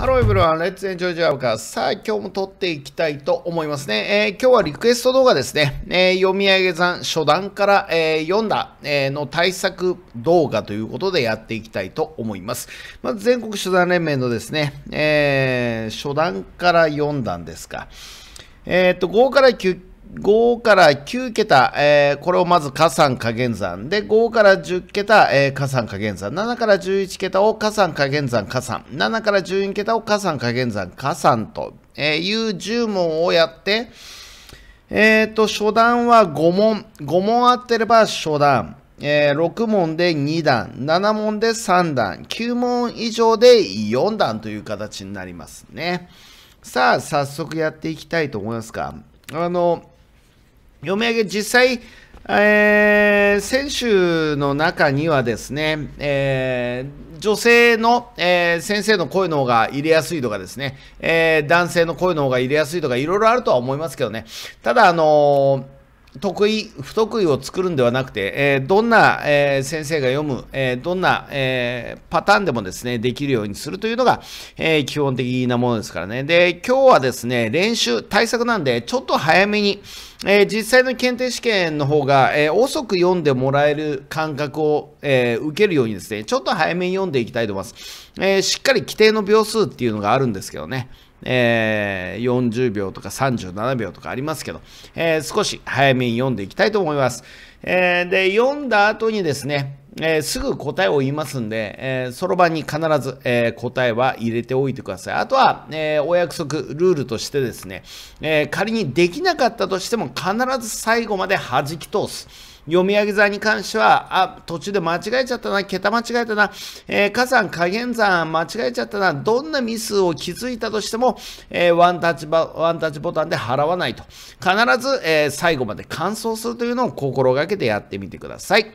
ハローエブリワン、レッツエンジョイジャブカー。さあ、今日も撮っていきたいと思いますね。今日はリクエスト動画ですね。読み上げ算初段から、読んだ、の対策動画ということでやっていきたいと思います。まず全国初段連盟のですね、初段から読んだんですが、5から9桁、これをまず加算加減算で、5から10桁、加算加減算、7から11桁を加算加減算加算、7から12桁を加算加減算加算という10問をやって、初段は5問あってれば初段、6問で2段、7問で3段、9問以上で4段という形になりますね。さあ、早速やっていきたいと思いますが、読み上げ、実際、選手の中にはですね、女性の、先生の声の方が入れやすいとかですね、男性の声の方が入れやすいとか、いろいろあるとは思いますけどね、ただ、得意、不得意を作るんではなくて、どんな、先生が読む、どんな、パターンでもですね、できるようにするというのが、基本的なものですからね。で、今日はですね、練習、対策なんで、ちょっと早めに、実際の検定試験の方が、遅く読んでもらえる感覚を、受けるようにですね、ちょっと早めに読んでいきたいと思います。しっかり規定の秒数っていうのがあるんですけどね。40秒とか37秒とかありますけど、少し早めに読んでいきたいと思います。で、読んだ後にですね、すぐ答えを言いますんで、そろばんに必ず、答えは入れておいてください。あとは、お約束、ルールとしてですね、仮にできなかったとしても必ず最後まで弾き通す。読み上げ算に関しては、あ、途中で間違えちゃったな、桁間違えたな、加算、加減算間違えちゃったな、どんなミスを気づいたとしても、ワンタッチボタンで払わないと。必ず、最後まで完走するというのを心がけてやってみてください。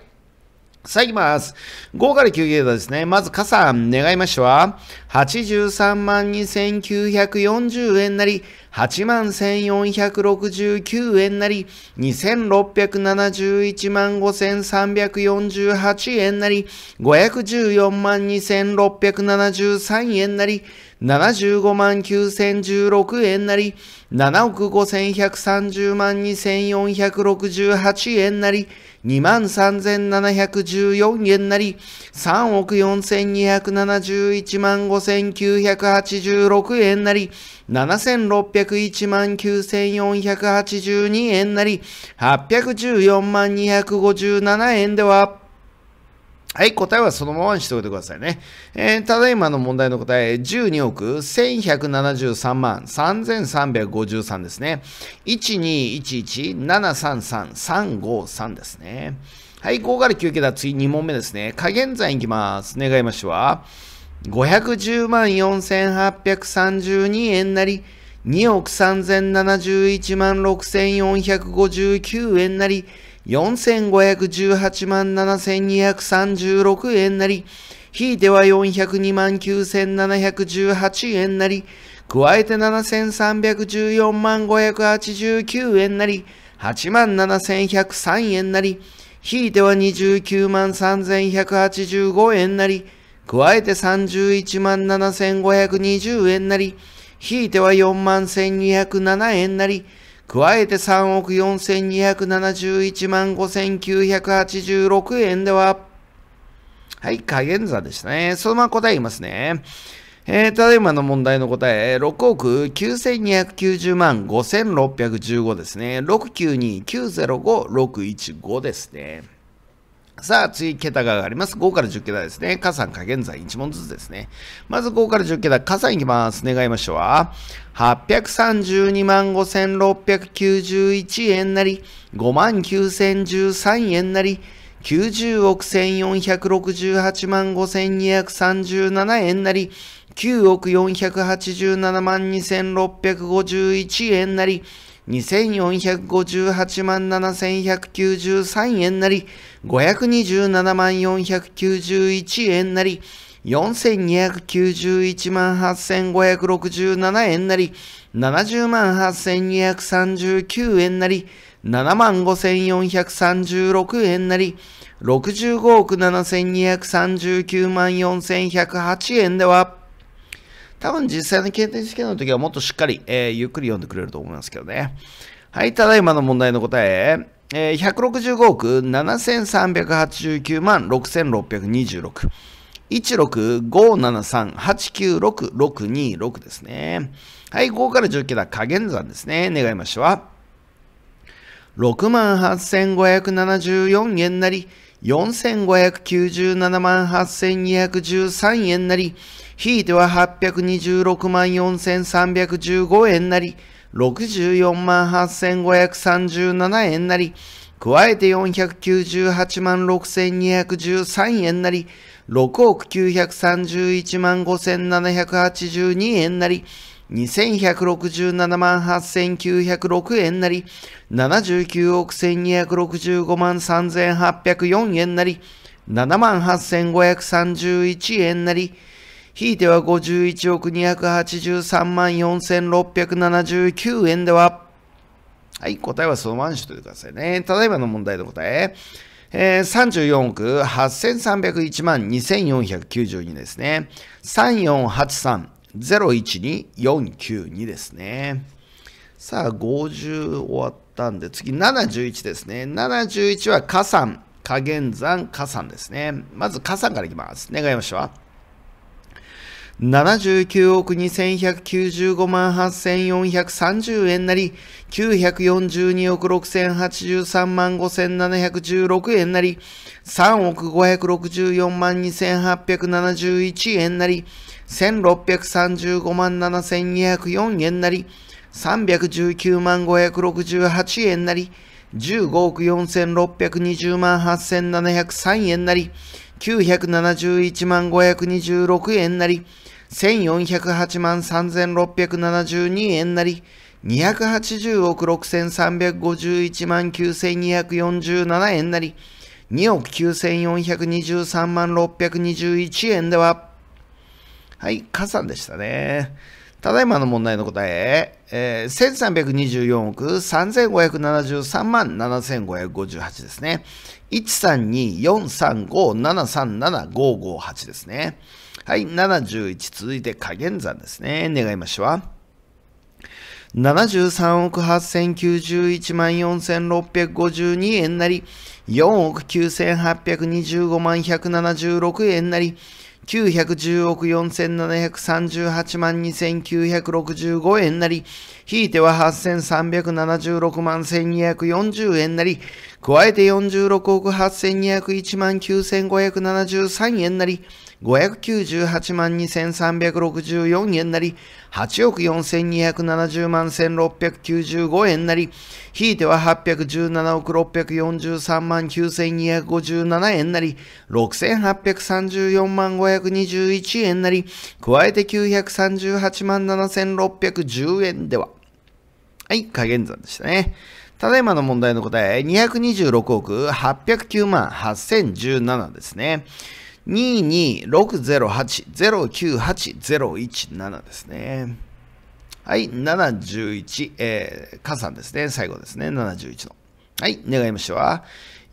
さあ、いきます。5から9桁ですね。まず、加算、願いましては、832,940 円なり、81,469 円なり、2,6715348 円なり、5,142,673 円なり、75,916 円なり、7,513,2,468 円なり、23,714 円なり、3,42,715,986 円なり、7,601,9482 円なり、8,142,257 円では、はい、答えはそのままにしておいてくださいね。ただいまの問題の答え、12,173,3353 ですね。1,211,733,353 ですね。はい、5から9桁、次2問目ですね。加減算いきます。願いましては、5,104,832 円なり、2,3,071,6,459 円なり、4,518,7,236 円なり、引いては4,029,718 円なり、加えて7,314,589 円なり、87,103 円なり、引いては29,3,185 円なり、加えて31,7,520 円なり、引いては41,207 円なり、加えて3,4271,5,986 円では、はい、加減算でしたね。そのまま答え言いますね。ただいまの問題の答え、6,9,290,5,615 ですね。692,905,615 ですね。さあ、次、桁が上がります。5から10桁ですね。加算、加減算、1問ずつですね。まず5から10桁、加算いきます。願いましては、8,325,691 円なり、59,013 円なり、90,468,5,237 円なり、9,487,2,651 円なり、2,458,7,193 円なり、5,274,91 円なり、4,291,8567 円なり、70,8,239 円なり、75,436 円なり、65,7,239,4,108 円では、多分実際の検定試験の時はもっとしっかり、ゆっくり読んでくれると思いますけどね。はい、ただいまの問題の答え、165億7389万6626。16573896626ですね。はい、5から10桁加減算ですね。願いましては、68,574 円なり、4,597万8,213 円なり、ひいては826万4,315 円なり、64万8,537 円なり、加えて498万6,213 円なり、6億931万5,782 円なり、2,167万8,906 円なり、79億1,265万3,804 円なり、78,531 円なり、ひいては51億283万4,679 円では、はい、答えはそのままにしておいてくださいね。ただいまの問題の答え、34億8301万2492ですね。348301249ですね。さあ、50終わったんで、次、71ですね。71は加算、加減算、加算ですね。まず加算からいきます。願いましては、79億2195万8430円なり、942億6083万5716円なり、3億564万2871円なり、1635万7204円なり、319万568円なり、15億4620万8703円なり、971万526円なり、1,408万3,672 円なり、280億6,351万9,247 円なり、2億9,423万621円では、はい、加算でしたね。ただいまの問題の答え、1324億3573万7558ですね。1324357375558ですね。はい、71続いて加減算ですね。願いましては、73億8091万4652円なり、4億9825万176円なり、910億4738万2965円なり、ひいては8376万1240円なり、加えて46億8201万9573円なり、598万2364円なり、8億4270万1695円なり、ひいては817億643万9257円なり、6834万521円なり、加えて938万7610円では、はい、加減算でしたね。ただいまの問題の答え、226億809万8017ですね。22608098017ですね。はい、71、加算ですね。最後ですね、71の。はい、願いましては、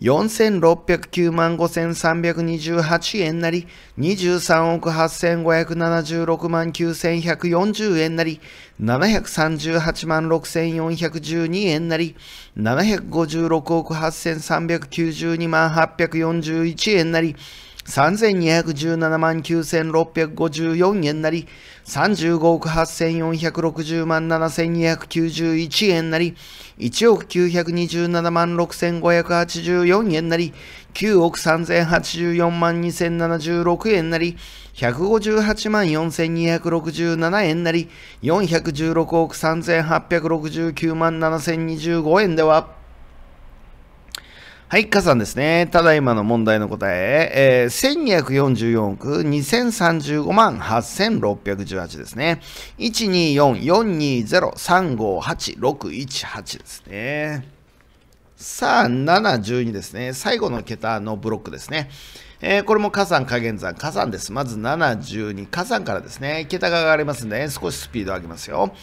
4609万5328円なり、23億8576万9140円なり、738万6412円なり、756億8392万841円なり、3217万9654円なり、35億8460万7291円なり、1億927万6584円なり、9億3084万2076円なり、158万4267円なり、416億3869万7025円では、はい、加算ですね。ただいまの問題の答え、1244億2035万8618ですね。1244203586618ですね。さあ、712ですね。最後の桁のブロックですね。これも加算、加減算、加算です。まず7、12、加算からですね、桁が上がりますんで、少しスピード上げますよ。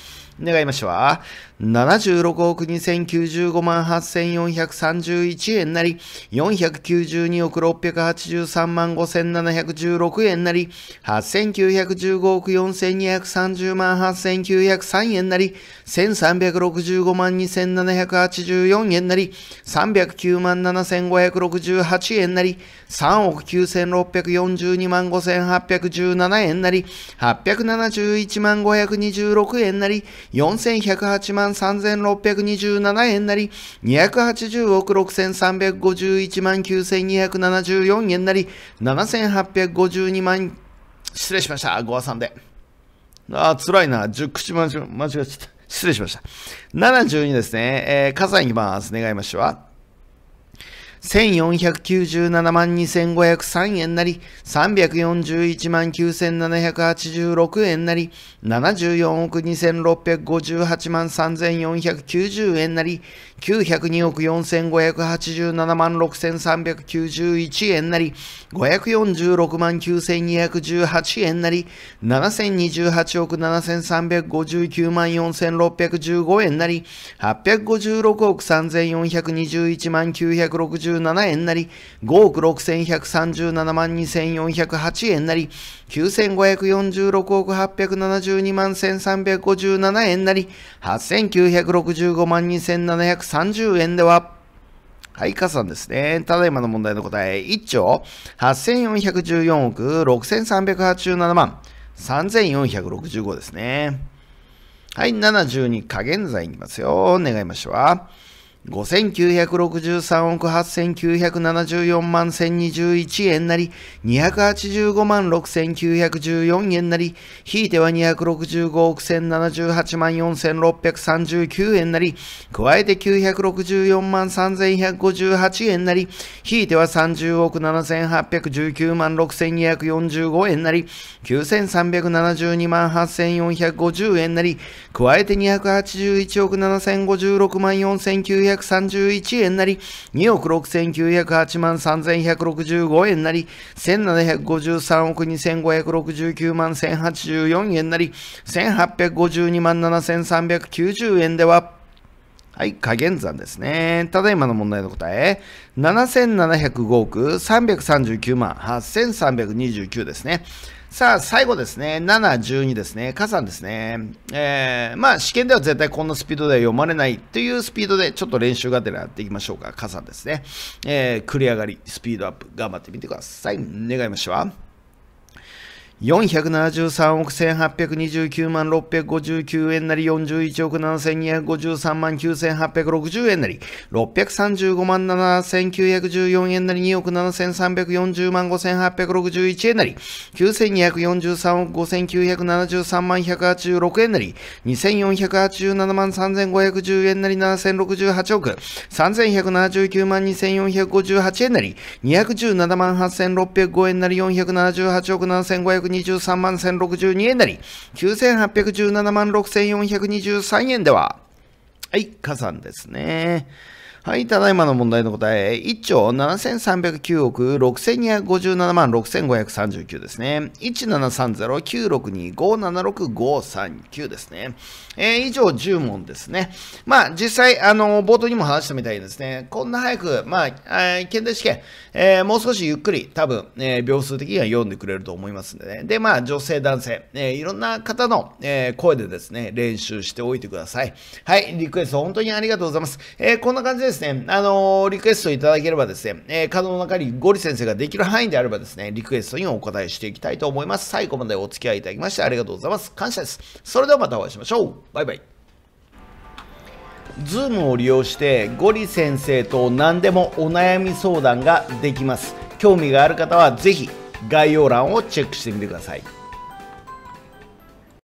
願いましては、76億2,095万8,431円なり、492億683万5,716円なり、8,915億4,230万8,903円なり、1,365万2,784円なり、309万7,568円なり、3億9,642万5,817円なり、871万526円なり、4,108万3,627円なり、280億6,351万9,274円なり、7,852万、失礼しました。ご破算で。ああ、辛いな。10口間違えちゃった。失礼しました。72ですね。加算いきます。願いましては。1,497万2,503円なり、341万9,786円なり、74億2,658万3,490円なり、902億4,587万6,391円なり、546万9,218円なり、7,028億7,359万4,615円なり、856億3,421万967円なり、5億6,137万2,408円なり、9,546億872万1,357円なり、8,965万2,730円では、はい、加算ですね。ただいまの問題の答え、1兆8414億6387万3465ですね。はい、72、加減算いきますよ。願いましては。5,963億8,974万1,021円なり、285万6,914円なり、ひいては265億1,078万4,639円なり、加えて964万3,158円なり、ひいては30億7,819万6,245円なり、9,372万8,450円なり、加えて281億7,056万4,931円なり、2億6,908万3,165円なり、1,753億2,569万1,084円なり、1,852万7,390円では、はい、加減算ですね。ただいまの問題の答え、7,705億339万8,329ですね。さあ、最後ですね。7、12ですね。加算ですね。試験では絶対こんなスピードでは読まれないというスピードで、ちょっと練習がてらやっていきましょうか。加算ですね。繰り上がり、スピードアップ、頑張ってみてください。願いましては。4,731,829万6,059円なり、41億7,253万9,860円なり、635万7,914円なり、2億7,340万5,861円なり、9,243億5,973万186円なり、2,487万3,510円なり、7,068億3,179万2,458円なり、217万8,605円なり、478億7,523万1,062円なり、9,817万6,423円では、はい、加算ですね。はい、ただいまの問題の答え、1兆7309億6257万6539ですね。1730962576539ですね。以上10問ですね。実際、冒頭にも話したみたいにですね、こんな早く、検定試験、もう少しゆっくり、多分、秒数的には読んでくれると思いますんでね。で、女性、男性、いろんな方の、声でですね、練習しておいてください。はい、リクエスト本当にありがとうございます。こんな感じでですね、リクエストいただければですね、可能な限りゴリ先生ができる範囲であればですね、リクエストにお答えしていきたいと思います。最後までお付き合いいただきましてありがとうございます。感謝です。それではまたお会いしましょう。バイバイ。Zoom を利用してゴリ先生と何でもお悩み相談ができます。興味がある方はぜひ概要欄をチェックしてみてください。